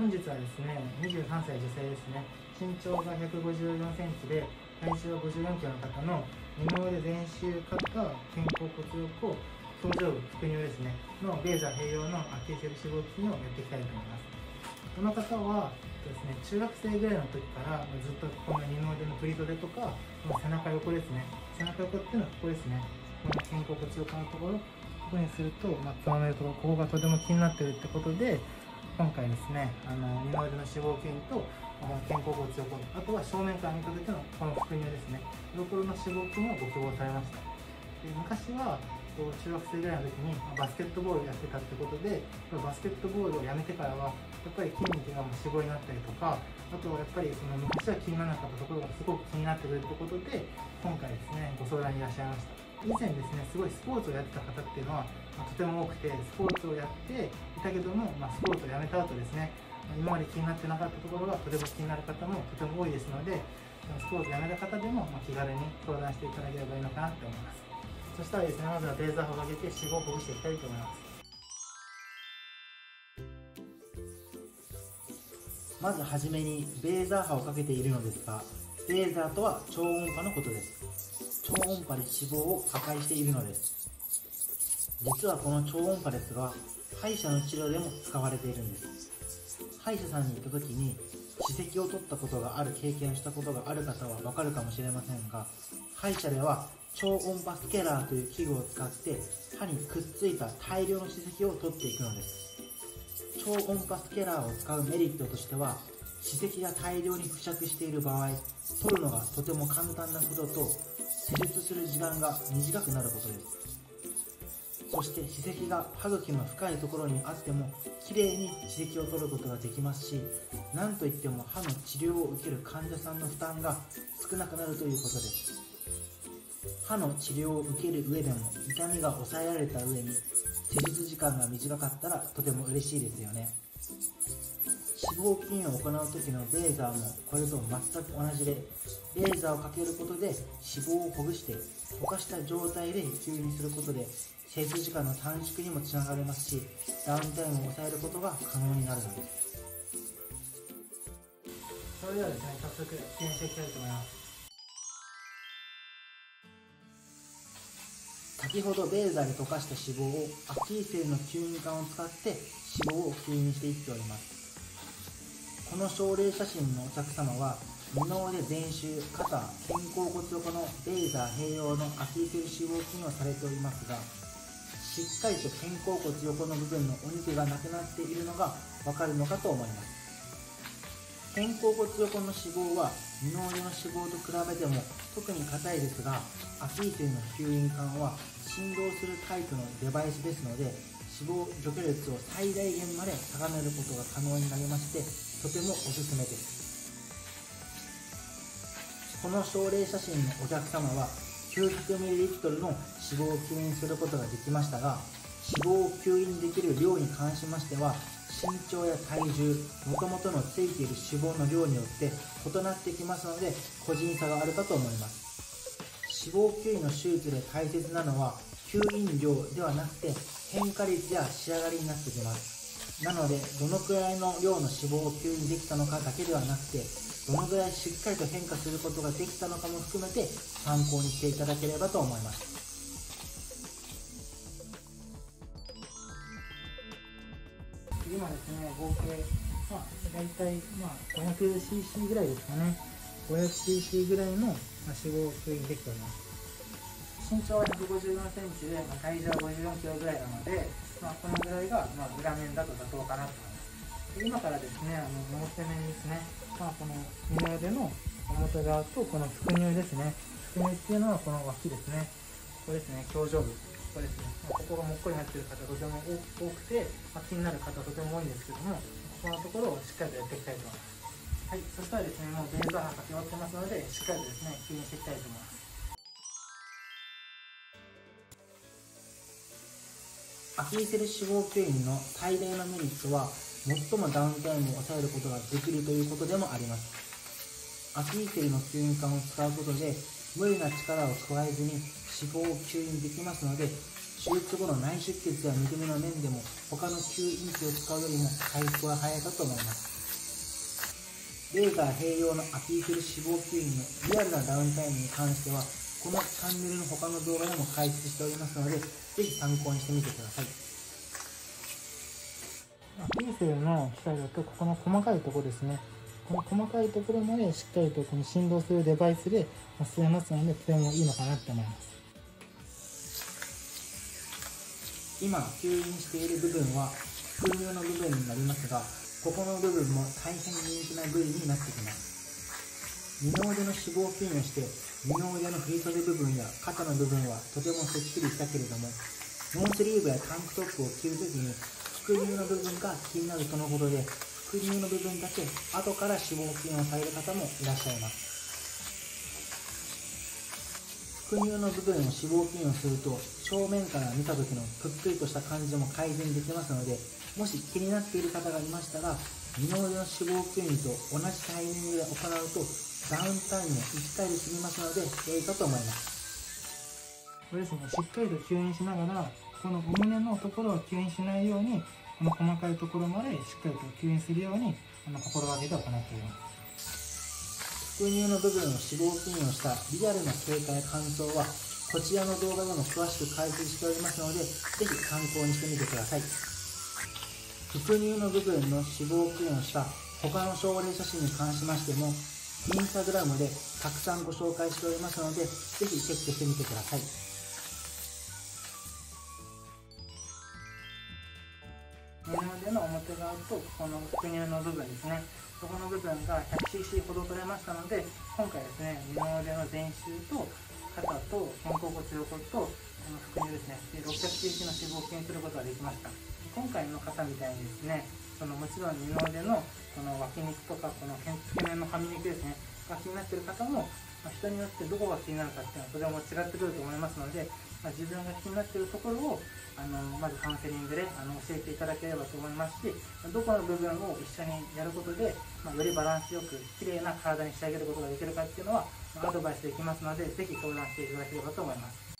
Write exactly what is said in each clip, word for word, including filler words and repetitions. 本日はですね、にじゅうさんさい女性ですね、身長がひゃくごじゅうよんセンチで体重はごじゅうよんキロの方の二の腕、全周、肩、肩甲骨横、表情部、副乳ですねのレーザー併用のアキレス脂肪吸引をやっていきたいと思います。この方はですね、中学生ぐらいの時からずっとこの二の腕の振り袖とか背中横ですね、背中横っていうのはここですね、この肩甲骨横のところ、ここにするとつまめるところ、ここがとても気になってるってことで、今回ですね、あの二の腕の脂肪吸引とこの肩甲骨横、あとは正面から見た時のこの副乳ですね、両方の脂肪吸引をご希望されました。で、昔は中学生ぐらいの時にバスケットボールやってたってことで、バスケットボールをやめてからはやっぱり筋肉がもう脂肪になったりとか、あとはやっぱりその昔は気にならなかったところがすごく気になってくるってことで、今回ですねご相談にいらっしゃいました。以前ですね、すごいスポーツをやってた方っていうのは、まあ、とても多くて、スポーツをやっていたけども、まあ、スポーツをやめた後ですね、今まで気になってなかったところがとても気になる方もとても多いですので、スポーツをやめた方でも、まあ、気軽に相談していただければいいのかなって思います。そしたらですね、まずはレーザーをかけて脂肪をほぐしていきたいと思います。まずはじめにレーザー波をかけているのですが、レーザーとは超音波のことです。超音波で脂肪を破壊しているのです。実はこの超音波ですが、歯医者の治療でも使われているんです。歯医者さんに行った時に歯石を取ったことがある経験をしたことがある方はわかるかもしれませんが、歯医者では超音波スケラーという器具を使って歯にくっついた大量の歯石を取っていくのです。超音波スケラーを使うメリットとしては、歯石が大量に付着している場合、取るのがとても簡単なことと、施術する時間が短くなることです。そして歯石が歯茎の深いところにあってもきれいに歯石を取ることができますし、なんといっても歯の治療を受ける患者さんの負担が少なくなるということです。歯の治療を受ける上でも痛みが抑えられた上に、手術時間が短かったらとても嬉しいですよね。脂肪吸引を行う時のレーザーもこれと全く同じで、レーザーをかけることで脂肪をほぐして溶かした状態で吸引することで、施術時間の短縮にもつながりますし、ダウンタイムを抑えることが可能になるのです。それではですね、早速吸引していきたいと思います。先ほどレーザーで溶かした脂肪をアキレスの吸引管を使って脂肪を吸引していっております。この症例写真のお客様は二の腕全周、肩、肩甲骨横のレーザー併用のアキレス脂肪吸引をされておりますが、しっかりと肩甲骨横の部分のお肉がなくなっているのがわかるのかと思います。肩甲骨横の脂肪は二の腕の脂肪と比べても特に硬いですが、アキレスの吸引管は振動するタイプのデバイスですので、脂肪除去率を最大限まで高めることが可能になりまして、とてもおすすめです。この症例写真のお客様は きゅうひゃくミリリットル の脂肪を吸引することができましたが、脂肪を吸引できる量に関しましては、身長や体重、もともとのついている脂肪の量によって異なってきますので、個人差があるかと思います。脂肪吸引の手術で大切なのは吸引量ではなくて変化率や仕上がりになってきます。なので、どのくらいの量の脂肪を吸引できたのかだけではなくて、どのくらいしっかりと変化することができたのかも含めて参考にしていただければと思います。今ですね、合計まあ大体まあ ごひゃくシーシー ぐらいですかね、ごひゃくシーシー ぐらいの脂肪を吸引できております。身長はひゃくごじゅうよんセンチで、まあ、体重はごじゅうよんキロぐらいなので、まあ、このぐらいが、まあ、裏面だと妥当かなと思います。で、今からですね、あの表面ですね、まあ、この二の腕の表側とこの副乳ですね、副乳っていうのはこの脇ですね、ここですね、表情部、ここですね、まあ、ここがもっこり入ってる方とても多くて、まあ、気になる方とても多いんですけども、ここのところをしっかりとやっていきたいと思います。はい、そしたらですね、もうレーザー波かけ終わってますので、しっかりとですね、吸引していきたいと思います。アキレス脂肪吸引の最大のメリットは、最もダウンタイムを抑えることができるということでもあります。アキレスの吸引管を使うことで無理な力を加えずに脂肪を吸引できますので、手術後の内出血やむくみの面でも他の吸引器を使うよりも回復は早いかと思います。レーザー併用のアピーフィル脂肪吸引のリアルなダウンタイムに関してはこのチャンネルの他の動画でも解説しておりますので、ぜひ参考にしてみてください。アピーフィルの機械だとここの細かいところですね、この細かいところまでしっかりとこの振動するデバイスで吸えますので、とてもいいのかなと思います。今吸引している部分は腹腔の部分になりますが、ここの部分も大変人気な部位になってきます。二の腕の脂肪吸引をして二の腕の振り袖部分や肩の部分はとてもすっきりしたけれども、ノースリーブやタンクトップを着るときに腹腔の部分が気になるとのことで、腹腔の部分だけ後から脂肪吸引をされる方もいらっしゃいます。腹腔の部分を脂肪吸引をすると正面から見た時のぷっくりとした感じも改善できますので、もし気になっている方がいましたら、二の腕の脂肪吸引と同じタイミングで行うとダウンタイムをいち回で済みますので良いかと思います。これですね、しっかりと吸引しながらこのお胸のところを吸引しないように、この細かいところまでしっかりと吸引するように心がけて行っています。腹腔の部分を脂肪吸引をしたリアルな経過や感想はこちらの動画でも詳しく解説しておりますので、ぜひ参考にしてみてください。腹腔の部分の脂肪吸引をした他の症例写真に関しましても、インスタグラムでたくさんご紹介しておりますので、ぜひチェックしてみてください。胸での表側とこの腹乳の部分ですね、そこの部分が ひゃくシーシー ほど取れましたので、今回ですね、二の腕の全周と肩と肩甲骨横とこの腹乳ですね、ろっぴゃくシーシー の脂肪を吸引することができました。今回の方みたいにですね、そのもちろん二の腕のこの脇肉とかこの付け根のはみ肉ですねが気になっている方も、人によってどこが気になるかっていうのはとても違ってくると思いますので、まあ、自分が気になっているところをあのまずカウンセリングであの教えていただければと思いますし、どこの部分を一緒にやることで、まあ、よりバランスよく綺麗な体に仕上げることができるかっていうのは、まあ、アドバイスできますので、ぜひ相談していただければと思います。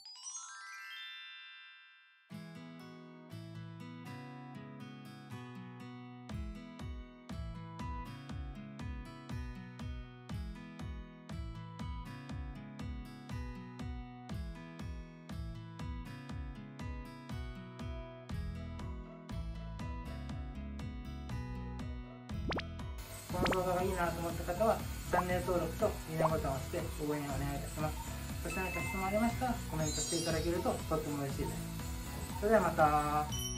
この動画がいいなと思った方はチャンネル登録といいねボタンを押して応援をお願いいたします。そして何か質問ありましたらコメントしていただけるととっても嬉しいです。それではまた。